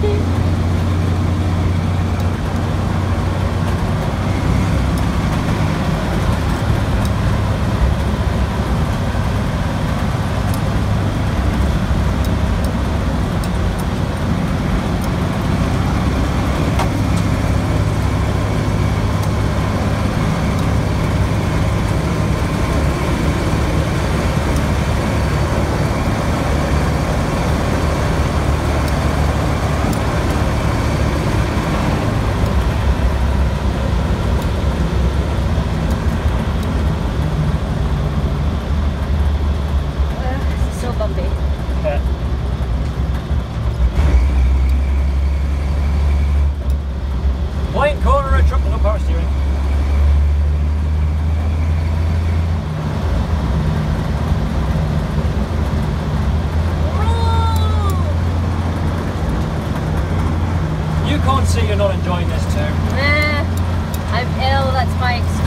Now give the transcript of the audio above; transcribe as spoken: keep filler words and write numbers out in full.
building. You're not enjoying this too. Nah, I'm ill, that's my excuse.